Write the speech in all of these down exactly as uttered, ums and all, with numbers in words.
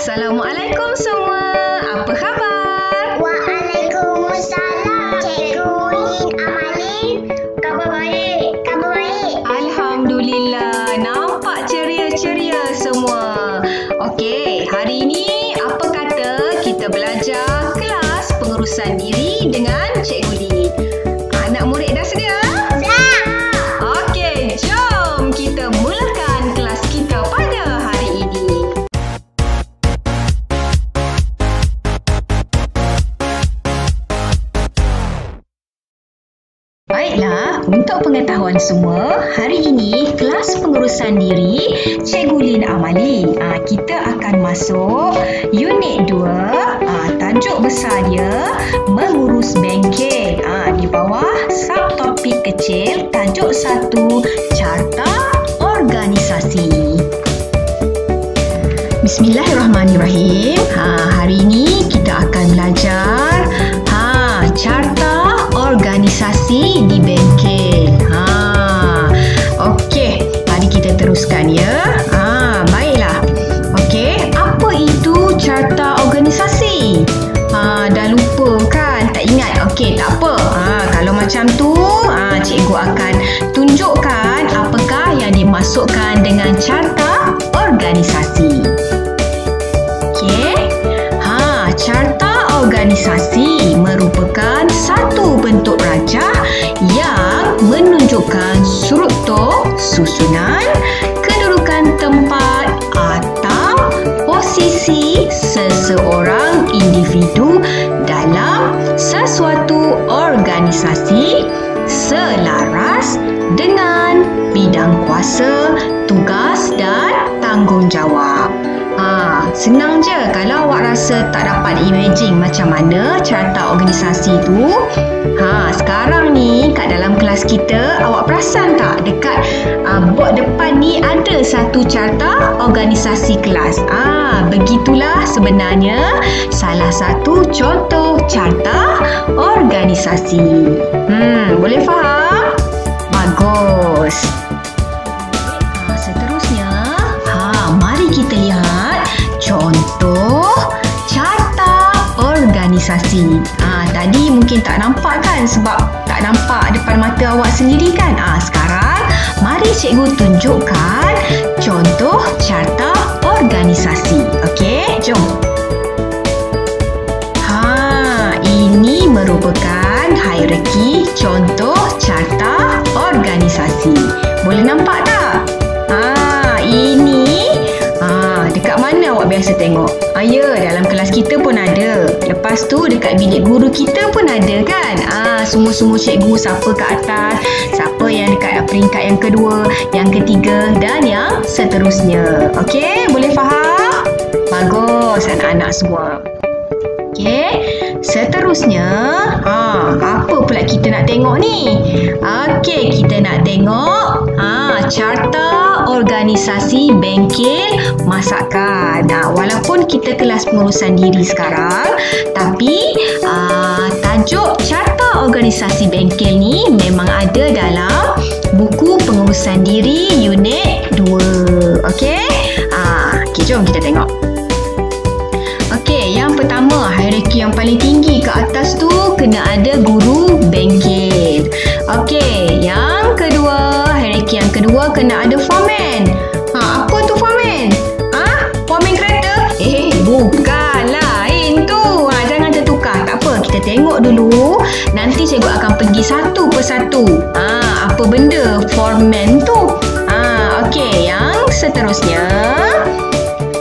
Assalamualaikum semua. Apa khabar? Waalaikumsalam. Cikgu Lin Amali. Khabar baik. Khabar baik. Alhamdulillah. Nampak ceria-ceria semua. Okey, hari ini apa kata kita belajar kelas pengurusan diri dengan Cikgu Dini. Anak murid dah sedia? Dah. Okey, jom kita mulakan kelas kita pada hari Baiklah, untuk pengetahuan semua, hari ini kelas pengurusan diri Cikgu Lin Amali. Ha, kita akan masuk unit dua, ha, tajuk besar dia mengurus bengkel. Ha, di bawah subtopik kecil tajuk satu carta organisasi. Bismillahirrahmanirrahim. Ha, hari ini kita akan belajar ha, carta organisasi di bengkel. Ha, okey, mari kita teruskan ya. Ha, baiklah. Okey, apa itu carta organisasi? Ha, dah lupa kan? Tak ingat. Okey, tak apa. Ha, kalau macam tu, ha, cikgu akan tunjukkan apakah yang dimasukkan dengan carta organisasi. Okey. Ha, carta organisasi merupakan satu bentuk rajah yang menunjukkan struktur, susunan, kedudukan tempat atau posisi seseorang individu dalam sesuatu organisasi selaras dengan bidang kuasa, tugas dan tanggungjawab. Ha, senang je. Kalau awak rasa tak dapat imagine macam mana carta organisasi tu, ha, sekarang ni kat dalam kelas kita, awak perasan tak dekat uh, bot depan ni ada satu carta organisasi kelas. Ah, ha, begitulah sebenarnya salah satu contoh carta organisasi. Hmm, boleh faham? Bagus. Ha, seterusnya, ha, mari kita lihat contoh carta organisasi. Ah, ha, tadi mungkin tak nampak kan sebab tak nampak depan mata awak sendiri kan. Ah, ha, sekarang mari cikgu tunjukkan contoh carta organisasi. Okey, jom. Ha, ini merupakan hierarki contoh carta organisasi. Boleh nampak tak? Ah, ha, ini dekat mana awak biasa tengok? Ah, ya, dalam kelas kita pun ada. Lepas tu dekat bilik guru kita pun ada kan? Ah, semua-semua cikgu siapa ke atas, siapa yang dekat peringkat yang kedua, yang ketiga dan yang seterusnya. Okey, boleh faham? Bagus anak-anak semua. Okey, seterusnya, ha, apa pula kita nak tengok ni? Okey, kita nak tengok ha, carta organisasi bengkel masakan. Nah, walaupun kita kelas pengurusan diri sekarang, tapi uh, tajuk carta organisasi bengkel ni memang ada dalam buku pengurusan diri unit dua. Okey? Uh, Okey, jom kita tengok. Okey, yang pertama, hierarki yang paling tinggi ke atas tu kena ada guru bengkel. Okey, yang kedua, yang kedua kena ada foreman. Ha, apa tu foreman? Ha, foreman kereta? Eh, bukan, lain tu. Ha, jangan tertukar. Tak apa, kita tengok dulu. Nanti cikgu akan pergi satu persatu. Ha, apa benda foreman tu? Ha, okey, yang seterusnya.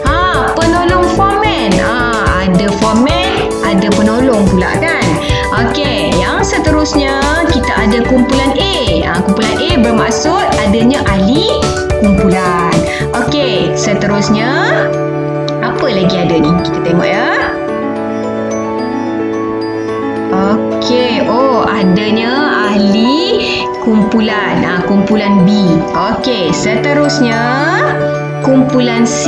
Ha, penolong foreman. Ha, ada foreman, ada penolong pula kan? Okey, yang seterusnya kita ada kumpulan A. Ha, kumpulan A bermaksud adanya ahli kumpulan. Okey, seterusnya apa lagi ada ni? Kita tengok ya. Okey, oh adanya ahli kumpulan. Ha, kumpulan B. Okey, seterusnya kumpulan C.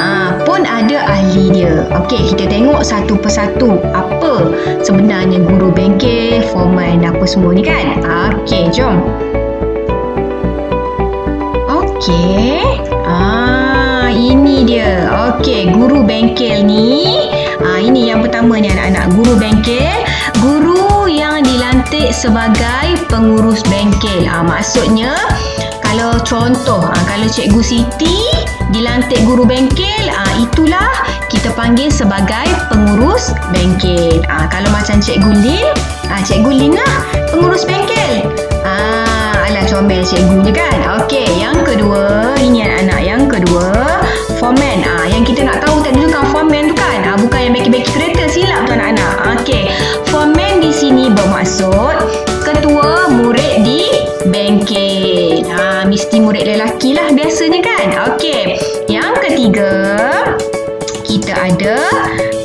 Ha, pun ada ahli dia. Okey, kita tengok satu persatu apa sebenarnya guru bengkel, foreman, apa semua ni kan. Okey, jom. Okey. Ah, ini dia. Okey, guru bengkel ni. Ha, ini yang pertama ni anak-anak. Guru bengkel. Guru yang dilantik sebagai pengurus bengkel. Ha, maksudnya, kalau contoh, ha, kalau Cikgu Siti dilantik guru bengkel, ha, itulah kita panggil sebagai pengurus bengkel. Ha, kalau macam Cikgu Lin, ha, Cikgu Lin lah pengurus bengkel. Ha, alah comel cikgu je kan. Okey, yang kedua, ini anak-anak yang kedua, foreman. Ah, yang kita nak tahu tadi tu kan foreman tu kan. Ah, bukan yang beki-beki kereta, silap tu anak-anak. Okey, foreman di sini bermaksud ketua murid di bengkel. Ah, mesti murid lelaki lah biasanya kan. Okey, yang ketiga kita ada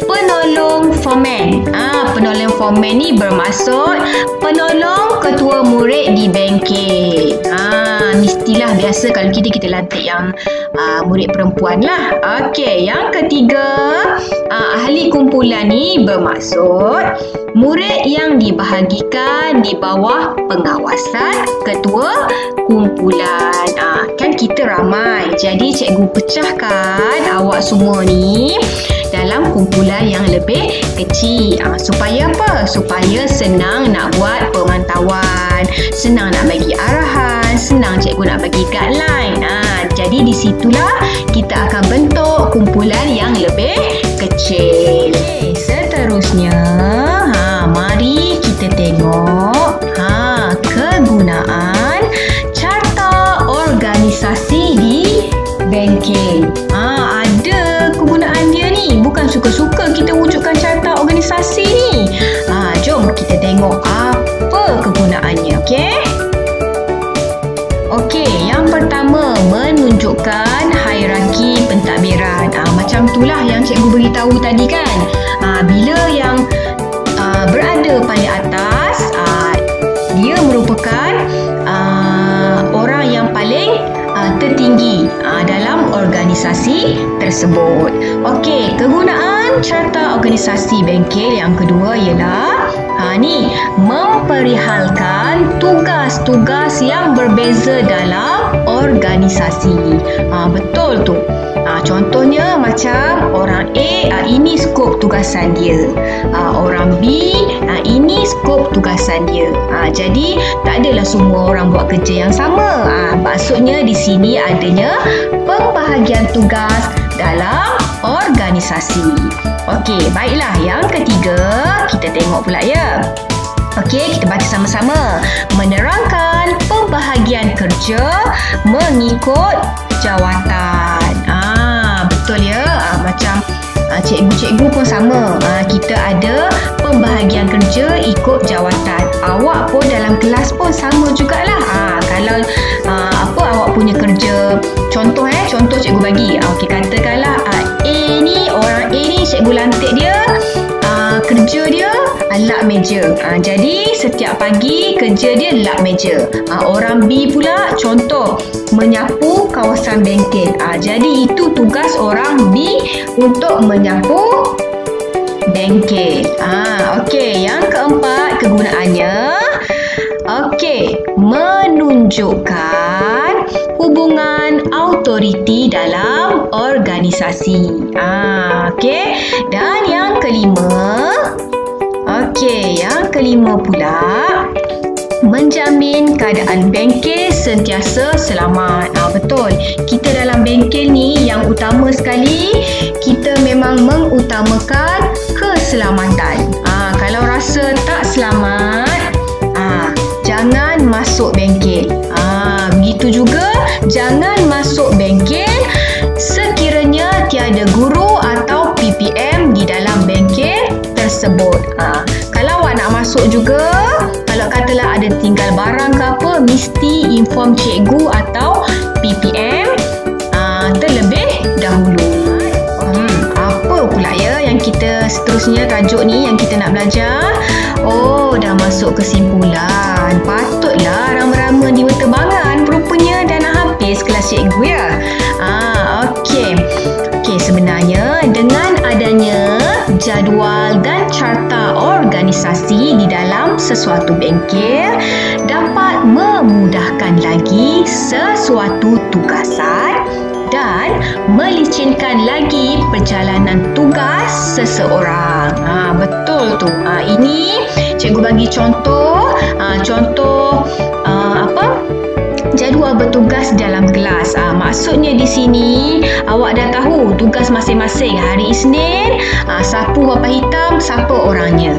penolong foreman. Ah, penolong foreman ni bermaksud penolong ketua murid di bengkel. Ah, mestilah biasa kalau kita kita lantik yang ah, murid perempuan lah. Okey, yang ketiga, ah, ahli kumpulan ni bermaksud murid yang dibahagikan di bawah pengawasan ketua kumpulan. Ah, kan kita ramai. Jadi cikgu pecahkan awak semua ni dalam kumpulan yang lebih kecil. Ha, supaya apa? Supaya senang nak buat pemantauan, senang nak bagi arahan, senang cikgu nak bagi guideline. Ha, jadi di situlah kita akan bentuk kumpulan yang lebih kecil. Okay, seterusnya, ha, mari kita tengok ha, kegunaan carta organisasi di bengkel. Ha, ada kegunaan dia. Bukan suka-suka kita wujudkan carta organisasi ni. Ha, jom kita tengok apa kegunaannya, okey? Okey, yang pertama menunjukkan hierarki pentadbiran. Ha, macam itulah yang cikgu beritahu tadi kan. Ha, bila yang ha, berada pada atas, ha, dia merupakan ha, orang yang paling tertinggi dalam organisasi tersebut. Okey, kegunaan carta organisasi bengkel yang kedua ialah ha, ni memperihalkan tugas-tugas yang berbeza dalam organisasi. Ha, betul tu. Ha, contohnya macam orang A, ha, ini skop tugasan dia. Ha, orang B, ha, ini skop tugasan dia. Ha, jadi tak adalah semua orang buat kerja yang sama. Ha, maksudnya di sini adanya pembahagian tugas dalam organisasi. Okey, baiklah. Yang ketiga, kita tengok pula ya. Okey, kita baca sama-sama. Menerangkan pembahagian kerja mengikut jawatan. Ah, betul ya. Ah, macam cikgu-cikgu pun sama. Ah, kita ada pembahagian kerja ikut jawatan. Awak pun dalam kelas pun sama jugalah. Ah, kalau ah, apa awak punya kerja, contoh eh, contoh cikgu bagi. Ah, okey, katakanlah ah, A ni, orang A ni cikgu lantik dia. Uh, kerja dia uh, lap meja. Uh, jadi setiap pagi kerja dia lap meja. Uh, orang B pula contoh menyapu kawasan bengkel. Uh, jadi itu tugas orang B untuk menyapu bengkel. Uh, Okey, yang keempat kegunaannya. Okey, menunjukkan hubungan autoriti dalam organisasi. Ah, okey. Dan yang kelima, okey, yang kelima pula menjamin keadaan bengkel sentiasa selamat. Ah, betul. Kita dalam bengkel ni yang utama sekali kita memang mengutamakan keselamatan. Ah, kalau rasa tak selamat, ah, jangan masuk bengkel. Ah, begitu juga jangan masuk bengkel sekiranya tiada guru atau P P M di dalam bengkel tersebut. Ah, kalau awak nak masuk juga, kalau katalah ada tinggal barang ke apa, mesti inform cikgu atau P P M ah, terlebih dahulu. Hmm, apa pula ya yang kita seterusnya, tajuk ni yang kita nak belajar? Oh, dah masuk kesimpulan. Patutlah rama-rama di berterbangan. Rupanya dah nak habis kelas cikgu ya. Ah, okey. Okey, sebenarnya dengan adanya jadual dan carta organisasi di dalam sesuatu bengkel dapat memudahkan lagi sesuatu tugasan dan melicinkan lagi perjalanan tugas seseorang. Ha, betul tu. Ha, ini cikgu bagi contoh, ha, contoh uh, apa? Jadual bertugas dalam kelas. Ha, maksudnya di sini awak dah tahu tugas masing-masing. Hari Isnin, ha, sapu papan hitam, siapa orangnya?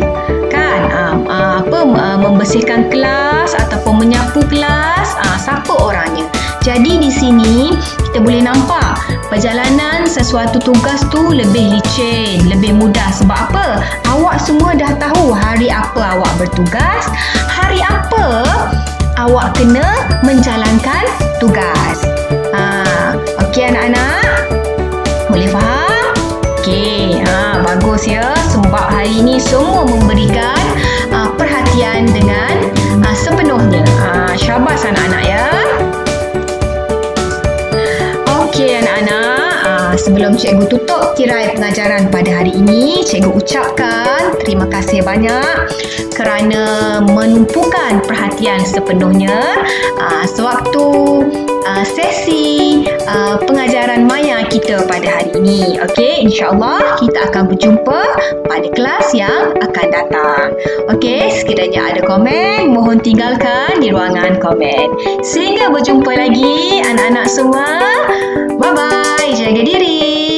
Kan? Ha, apa, membersihkan kelas ataupun menyapu kelas, ha, siapa orangnya? Jadi di sini kita boleh nampak perjalanan sesuatu tugas tu lebih licin, lebih mudah. Sebab apa? Awak semua dah tahu hari apa awak bertugas, hari apa awak kena menjalankan tugas. Ha, okey anak-anak? Boleh faham? Okey, ha, bagus ya. Sebab hari ini semua memberikan ha, perhatian dengan ha, sepenuhnya. Ha, syabas anak-anak ya. Okey anak-anak, ha, sebelum cikgu tutup tirai pengajaran pada hari ini, cikgu ucapkan terima kasih banyak kerana menumpukan perhatian sepenuhnya aa, sewaktu aa, sesi aa, pengajaran maya kita pada hari ini. Okey, insyaAllah kita akan berjumpa pada kelas yang akan datang. Okey, sekiranya ada komen, mohon tinggalkan di ruangan komen. Sehingga berjumpa lagi anak-anak semua. Bye-bye, jaga diri.